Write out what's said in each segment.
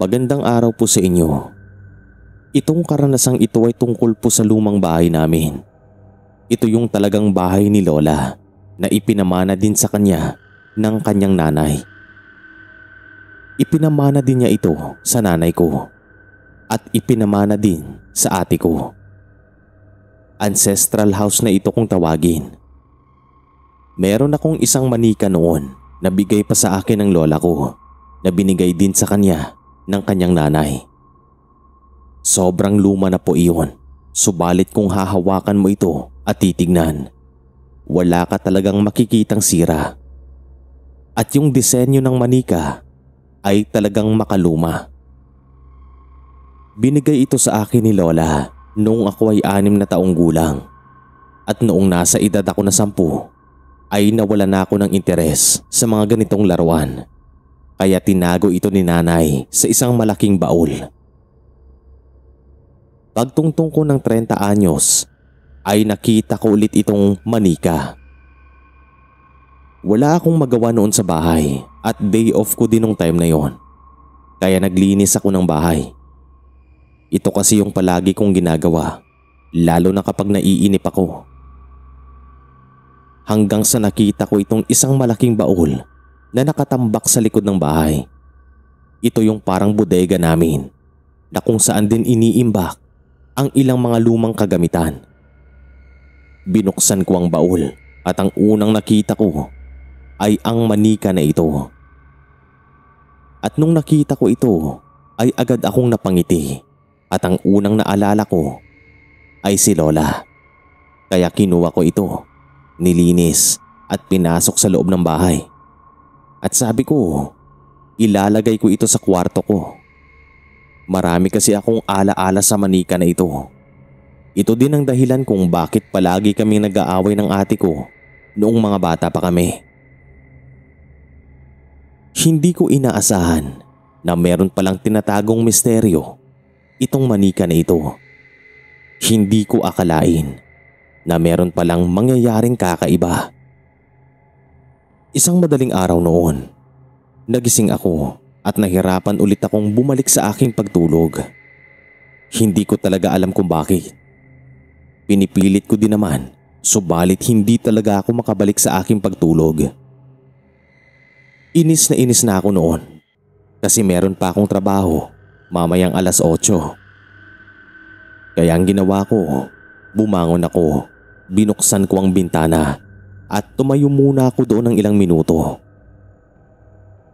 Magandang araw po sa inyo. Itong karanasang ito ay tungkol po sa lumang bahay namin. Ito yung talagang bahay ni Lola na ipinamana din sa kanya ng kanyang nanay. Ipinamana din niya ito sa nanay ko at ipinamana din sa ate ko. Ancestral house na ito kung tawagin. Meron akong isang manika noon na bigay pa sa akin ng lola ko na binigay din sa kanya ng kanyang nanay. Sobrang luma na po iyon, subalit kung hahawakan mo ito at titignan, wala ka talagang makikitang sira. At yung disenyo ng manika ay talagang makaluma. Binigay ito sa akin ni Lola noong ako ay 6 na taong gulang, at noong nasa edad ako na 10 ay nawala na ako ng interes sa mga ganitong laruan. Kaya tinago ito ni nanay sa isang malaking baul. Pagtungtong ko ng 30 anyos ay nakita ko ulit itong manika. Wala akong magawa noon sa bahay at day off ko din nung time na yon. Kaya naglinis ako ng bahay. Ito kasi yung palagi kong ginagawa, lalo na kapag naiinip ako. Hanggang sa nakita ko itong isang malaking baul na nakatambak sa likod ng bahay. Ito yung parang bodega namin na kung saan din iniimbak ang ilang mga lumang kagamitan. Binuksan ko ang baul at ang unang nakita ko ay ang manika na ito. At nung nakita ko ito ay agad akong napangiti at ang unang naalala ko ay si Lola. Kaya kinuha ko ito, nilinis at pinasok sa loob ng bahay. At sabi ko, ilalagay ko ito sa kwarto ko. Marami kasi akong alaala sa manika na ito. Ito din ang dahilan kung bakit palagi kami nag-aaway ng ate ko noong mga bata pa kami. Hindi ko inaasahan na meron palang tinatagong misteryo itong manika na ito. Hindi ko akalain na meron palang mangyayaring kakaiba. Isang madaling araw noon, nagising ako at nahirapan ulit akong bumalik sa aking pagtulog. Hindi ko talaga alam kung bakit. Pinipilit ko din naman, subalit hindi talaga ako makabalik sa aking pagtulog. Inis na ako noon kasi meron pa akong trabaho mamayang alas 8. Kaya ang ginawa ko, bumangon ako, binuksan ko ang bintana at tumayo muna ako doon ng ilang minuto.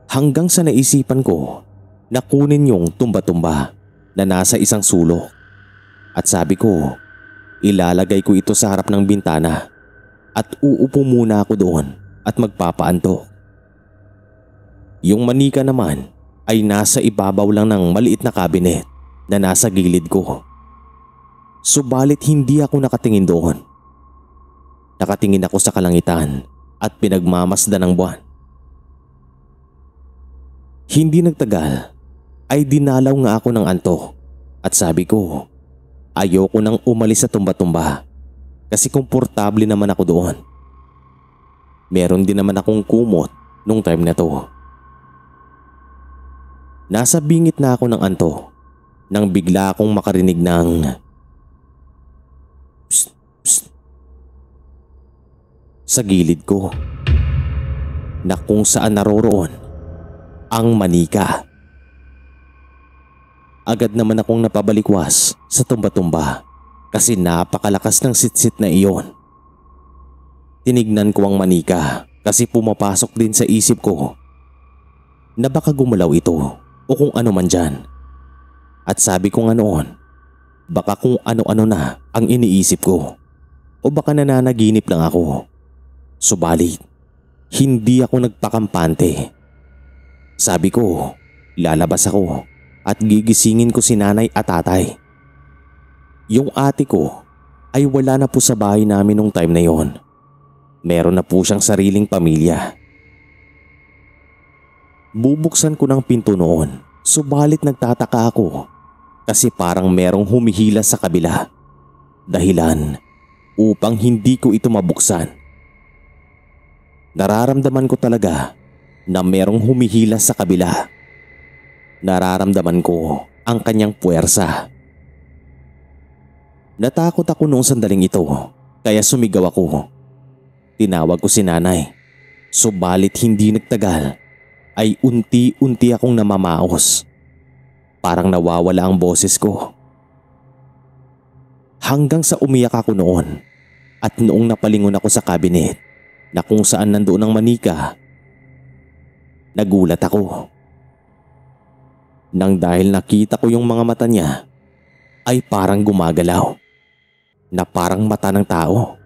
Hanggang sa naisipan ko na kunin yung tumba-tumba na nasa isang sulok. At sabi ko, ilalagay ko ito sa harap ng bintana at uupo muna ako doon at magpapaanto. Yung manika naman ay nasa ibabaw lang ng maliit na kabinet na nasa gilid ko. Subalit hindi ako nakatingin doon. Nakatingin ako sa kalangitan at pinagmamasdan ng buwan. Hindi nagtagal ay dinalaw nga ako ng antok at sabi ko, ayoko nang umalis sa tumba-tumba kasi komportable naman ako doon. Meron din naman akong kumot nung time na to. Nasa bingit na ako ng antok nang bigla akong makarinig ng psst, psst sa gilid ko, na kung saan naroroon ang manika. Agad naman akong napabalikwas sa tumba-tumba kasi napakalakas ng sitsit na iyon. Tinignan ko ang manika kasi pumapasok din sa isip ko na baka gumalaw ito o kung ano man dyan. At sabi ko nga noon, baka kung ano-ano na ang iniisip ko o baka nananaginip lang ako. Subalit, hindi ako nagpakampante. Sabi ko, lalabas ako at gigisingin ko si nanay at tatay. Yung ate ko ay wala na po sa bahay namin nung time na yon. Meron na po siyang sariling pamilya. Bubuksan ko ng pinto noon, subalit nagtataka ako kasi parang merong humihila sa kabila. Dahilan upang hindi ko ito mabuksan. Nararamdaman ko talaga na merong humihila sa kabila. Nararamdaman ko ang kanyang puwersa. Natakot ako noong sandaling ito kaya sumigaw ako. Tinawag ko si nanay. Subalit hindi nagtagal ay unti-unti akong namamaos. Parang nawawala ang boses ko. Hanggang sa umiyak ako noon at noong napalingon ako sa kabinet na kung saan nandoon ang manika, nagulat ako. Nang dahil nakita ko yung mga mata niya ay parang gumagalaw. Na parang mata ng tao.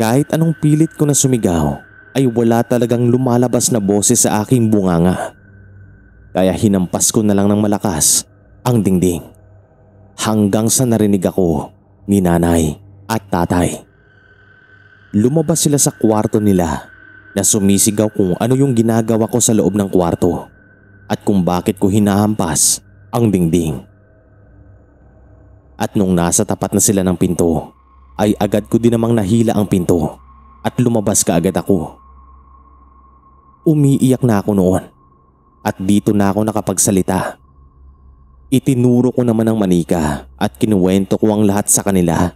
Kahit anong pilit ko na sumigaw ay wala talagang lumalabas na boses sa aking bunganga. Kaya hinampas ko na lang ng malakas ang dingding. Hanggang sa narinig ako ni nanay at tatay. Lumabas sila sa kwarto nila na sumisigaw kung ano yung ginagawa ko sa loob ng kwarto at kung bakit ko hinahampas ang dingding. At nung nasa tapat na sila ng pinto ay agad ko din namang nahila ang pinto at lumabas kaagad ako. Umiiyak na ako noon at dito na ako nakapagsalita. Itinuro ko naman ang manika at kinuwento ko ang lahat sa kanila.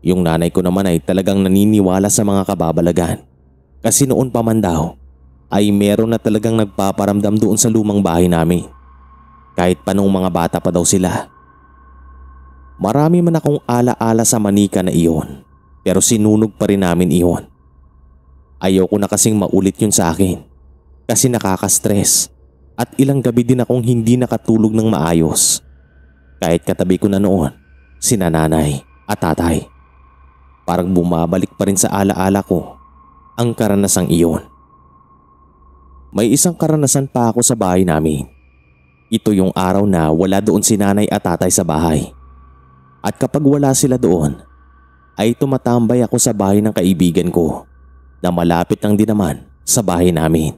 Yung nanay ko naman ay talagang naniniwala sa mga kababalagan kasi noon pa man daw ay meron na talagang nagpaparamdam doon sa lumang bahay namin. Kahit pa nung mga bata pa daw sila. Marami man akong ala-ala sa manika na iyon pero sinunog pa rin namin iyon. Ayoko na kasing maulit yun sa akin kasi nakaka-stress at ilang gabi din akong hindi nakatulog ng maayos. Kahit katabi ko na noon sina nanay at tatay. Parang bumabalik pa rin sa ala-ala ko ang karanasang iyon. May isang karanasan pa ako sa bahay namin. Ito yung araw na wala doon si nanay at tatay sa bahay. At kapag wala sila doon ay tumatambay ako sa bahay ng kaibigan ko na malapit lang din naman sa bahay namin.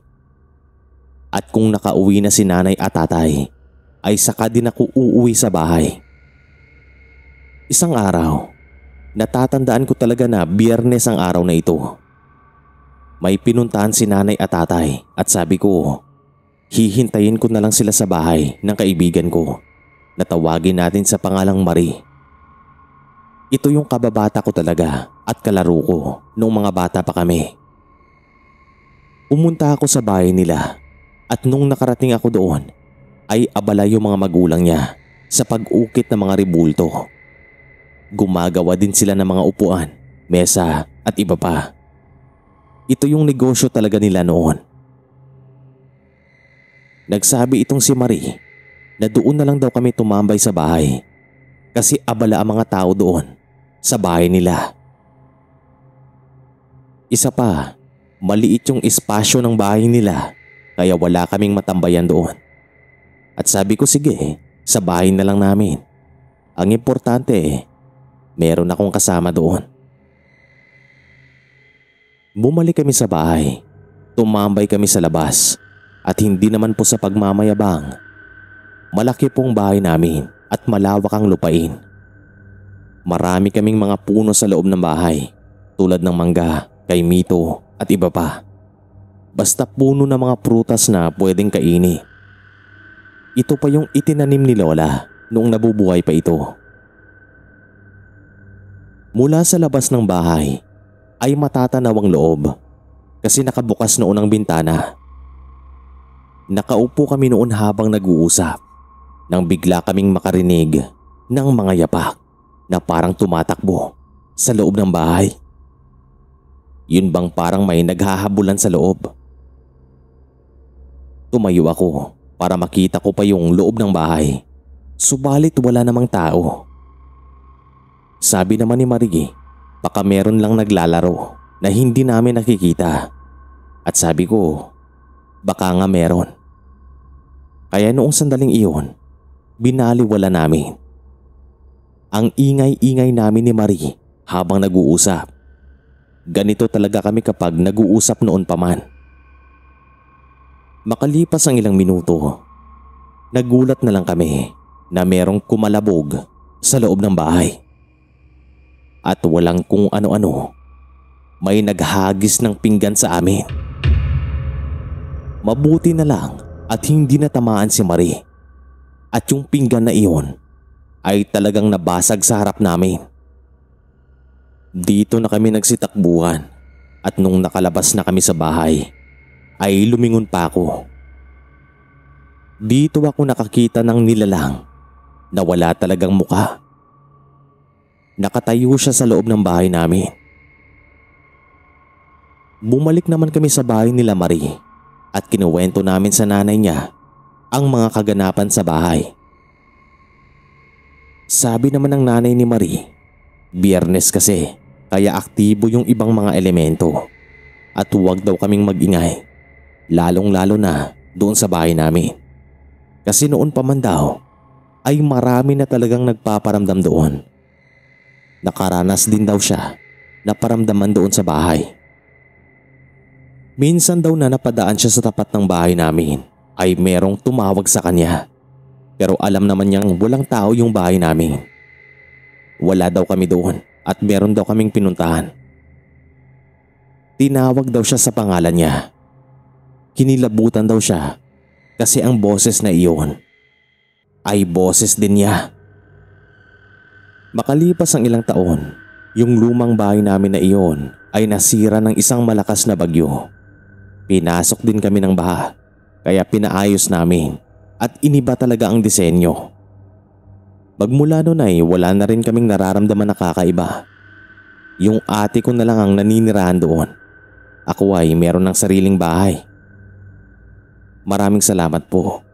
At kung nakauwi na si nanay at tatay ay saka din ako uuwi sa bahay. Isang araw, natatandaan ko talaga na Biyernes ang araw na ito. May pinuntahan si nanay at tatay at sabi ko hihintayin ko na lang sila sa bahay ng kaibigan ko na tawagin natin sa pangalang Marie. Ito yung kababata ko talaga at kalaro ko noong mga bata pa kami. Pumunta ako sa bahay nila at nung nakarating ako doon ay abala yung mga magulang niya sa pag-ukit ng mga ribulto. Gumagawa din sila ng mga upuan, mesa at iba pa. Ito yung negosyo talaga nila noon. Nagsabi itong si Marie na doon na lang daw kami tumambay sa bahay kasi abala ang mga tao doon sa bahay nila. Isa pa, maliit yung espasyo ng bahay nila kaya wala kaming matambayan doon. At sabi ko sige, sa bahay na lang namin. Ang importante, meron akong kasama doon. Bumalik kami sa bahay. Tumambay kami sa labas at hindi naman po sa pagmamayabang. Malaki pong bahay namin at malawak ang lupain. Marami kaming mga puno sa loob ng bahay tulad ng mangga, kaimito at iba pa. Basta puno ng mga prutas na pwedeng kainin. Ito pa yung itinanim ni Lola noong nabubuhay pa ito. Mula sa labas ng bahay ay matatanaw ang loob kasi nakabukas noon ang bintana. Nakaupo kami noon habang nag-uusap nang bigla kaming makarinig ng mga yapak na parang tumatakbo sa loob ng bahay. Yun bang parang may naghahabulan sa loob? Tumayo ako para makita ko pa yung loob ng bahay. Subalit wala namang tao. Sabi naman ni Marie, baka meron lang naglalaro na hindi namin nakikita. At sabi ko, baka nga meron. Kaya noong sandaling iyon, binaliwala namin. Ang ingay-ingay namin ni Marie habang nag-uusap. Ganito talaga kami kapag nag-uusap noon pa man. Makalipas ang ilang minuto, nagulat na lang kami na merong kumalabog sa loob ng bahay. At walang kung ano-ano, may naghagis ng pinggan sa amin. Mabuti na lang at hindi natamaan si Marie. At yung pinggan na iyon ay talagang nabasag sa harap namin. Dito na kami nagsitakbuhan at nung nakalabas na kami sa bahay ay lumingon pa ako. Dito ako nakakita ng nilalang na wala talagang mukha. Nakatayo siya sa loob ng bahay namin. Bumalik naman kami sa bahay nila Marie at kinuwento namin sa nanay niya ang mga kaganapan sa bahay. Sabi naman ng nanay ni Marie, Biyernes kasi kaya aktibo yung ibang mga elemento at huwag daw kaming mag-ingay, lalong-lalo na doon sa bahay namin. Kasi noon pa man daw ay marami na talagang nagpaparamdam doon. Nakaranas din daw siya na paramdaman doon sa bahay. Minsan daw na napadaan siya sa tapat ng bahay namin ay merong tumawag sa kanya. Pero alam naman niyang walang tao yung bahay namin. Wala daw kami doon at meron daw kaming pinuntahan. Tinawag daw siya sa pangalan niya. Kinilabutan daw siya kasi ang boses na iyon ay boses din niya. Makalipas ang ilang taon, yung lumang bahay namin na iyon ay nasira ng isang malakas na bagyo. Pinasok din kami ng baha kaya pinaayos namin at iniba talaga ang disenyo. Magmula noon ay wala na rin kaming nararamdaman na kakaiba. Yung ate ko na lang ang naninirahan doon. Ako ay meron ng sariling bahay. Maraming salamat po